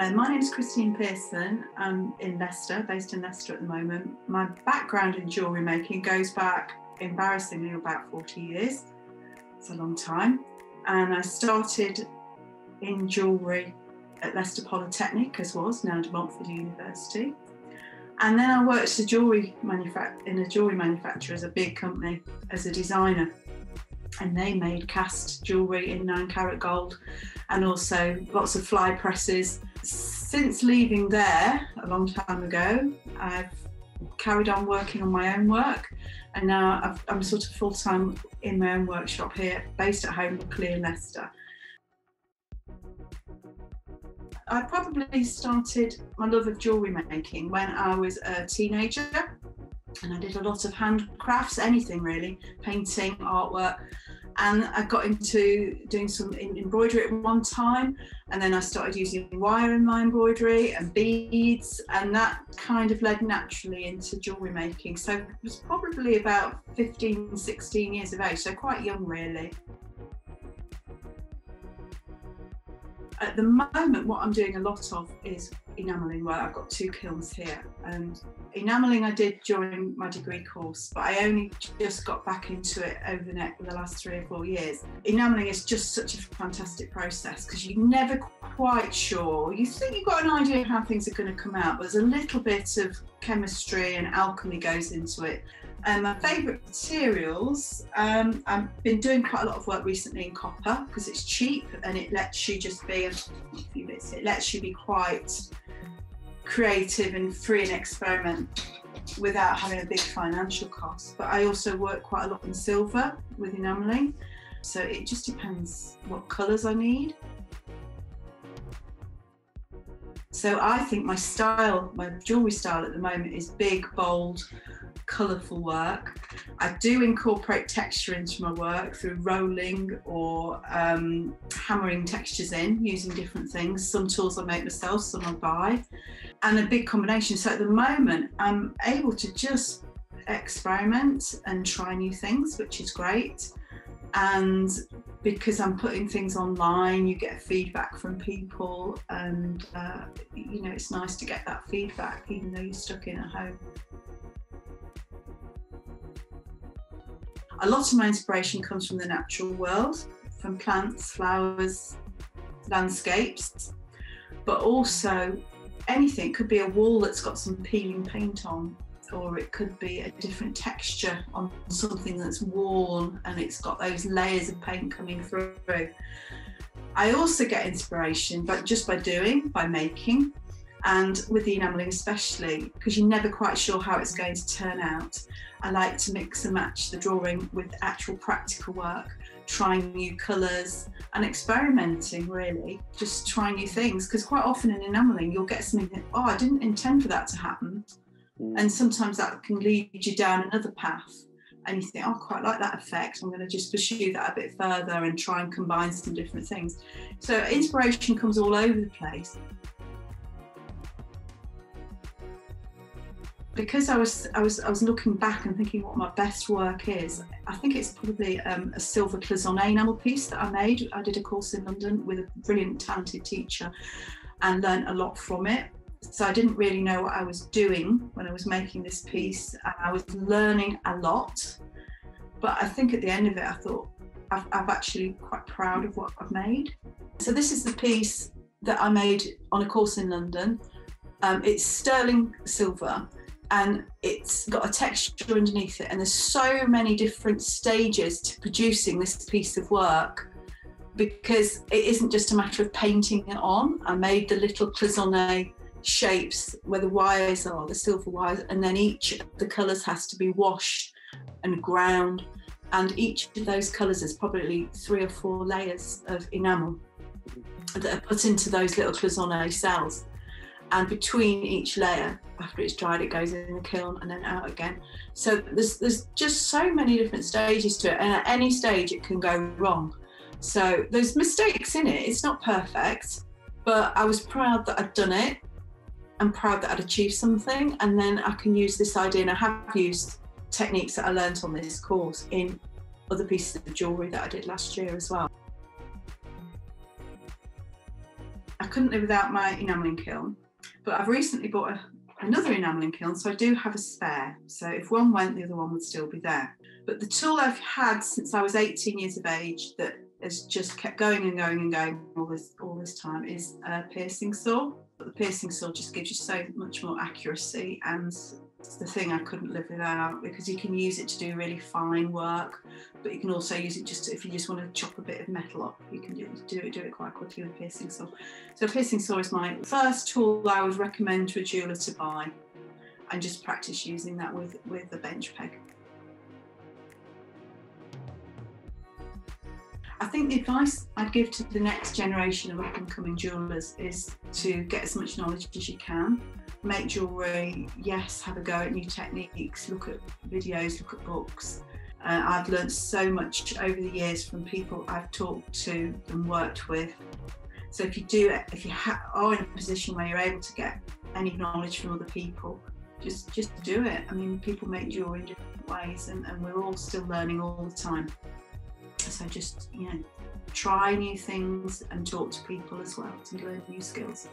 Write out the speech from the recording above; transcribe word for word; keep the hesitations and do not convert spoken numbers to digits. Uh, my name's Christine Pearson. I'm in Leicester, based in Leicester at the moment. My background in jewellery making goes back, embarrassingly, about forty years. It's a long time. And I started in jewellery at Leicester Polytechnic, as was now De Montfort University. And then I worked as a jewellery manufa- in a jewellery manufacturer as a big company, as a designer. And they made cast jewellery in nine carat gold and also lots of fly presses. Since leaving there a long time ago, I've carried on working on my own work, and now I've, I'm sort of full-time in my own workshop here, based at home, luckily, in Leicester. I probably started my love of jewellery making when I was a teenager, and I did a lot of handcrafts, anything really, painting, artwork, and I got into doing some embroidery at one time, and then I started using wire in my embroidery and beads, and that kind of led naturally into jewellery making. So it was probably about fifteen, sixteen years of age, so quite young really. At the moment, what I'm doing a lot of is enamelling work. I've got two kilns here, and enamelling I did during my degree course, but I only just got back into it over the, next, the last three or four years. Enamelling is just such a fantastic process because you're never quite sure. You think you've got an idea of how things are going to come out, but there's a little bit of chemistry and alchemy goes into it. Um, my favourite materials, um, I've been doing quite a lot of work recently in copper because it's cheap and it lets you just be, a few bits, it lets you be quite creative and free and experiment without having a big financial cost. But I also work quite a lot in silver with enamelling, so it just depends what colours I need. So I think my style, my jewellery style at the moment is big, bold, colourful work. I do incorporate texture into my work through rolling or um, hammering textures in, using different things. Some tools I make myself, some I buy, and a big combination. So at the moment, I'm able to just experiment and try new things, which is great. And because I'm putting things online, you get feedback from people, and uh, you know, it's nice to get that feedback even though you're stuck in at home. A lot of my inspiration comes from the natural world, from plants, flowers, landscapes, but also anything. It could be a wall that's got some peeling paint on, or it could be a different texture on something that's worn and it's got those layers of paint coming through. I also get inspiration but just by doing, by making, and with the enamelling especially, because you're never quite sure how it's going to turn out. I like to mix and match the drawing with actual practical work, trying new colours and experimenting really, just trying new things, because quite often in enamelling you'll get something that, oh, I didn't intend for that to happen. And sometimes that can lead you down another path, and you think, oh, I quite like that effect, I'm going to just pursue that a bit further and try and combine some different things. So inspiration comes all over the place. Because I was, I was, I was looking back and thinking what my best work is, I think it's probably um, a silver cloisonné enamel piece that I made. I did a course in London with a brilliant, talented teacher and learned a lot from it. So I didn't really know what I was doing when I was making this piece. I was learning a lot, but I think at the end of it, I thought I've, I've actually quite proud of what I've made. So this is the piece that I made on a course in London. Um, it's sterling silver, and it's got a texture underneath it. And there's so many different stages to producing this piece of work, because it isn't just a matter of painting it on. I made the little cloisonné shapes where the wires are, the silver wires, and then each of the colours has to be washed and ground, and each of those colours is probably three or four layers of enamel that are put into those little cloisonné cells, and between each layer, after it's dried, it goes in the kiln and then out again. So there's, there's just so many different stages to it, and at any stage it can go wrong, so there's mistakes in it. It's not perfect, but I was proud that I'd done it. I'm proud that I'd achieved something, and then I can use this idea, and I have used techniques that I learned on this course in other pieces of jewellery that I did last year as well. I couldn't live without my enamelling kiln, but I've recently bought a, another enamelling kiln, so I do have a spare. So if one went, the other one would still be there. But the tool I've had since I was eighteen years of age that has just kept going and going and going all this all this time is a piercing saw. But the piercing saw just gives you so much more accuracy, and it's the thing I couldn't live without, because you can use it to do really fine work, but you can also use it just to, if you just want to chop a bit of metal up, you can do it, do it, do it quite quickly with a piercing saw. So a piercing saw is my first tool I would recommend to a jeweller to buy, and just practice using that with, with a bench peg. I think the advice I'd give to the next generation of up-and-coming jewellers is to get as much knowledge as you can. Make jewellery, yes, have a go at new techniques, look at videos, look at books. Uh, I've learned so much over the years from people I've talked to and worked with. So if you do, if you ha are in a position where you're able to get any knowledge from other people, just, just do it. I mean, people make jewellery in different ways, and, and we're all still learning all the time. So just, you know, try new things and talk to people as well to learn new skills.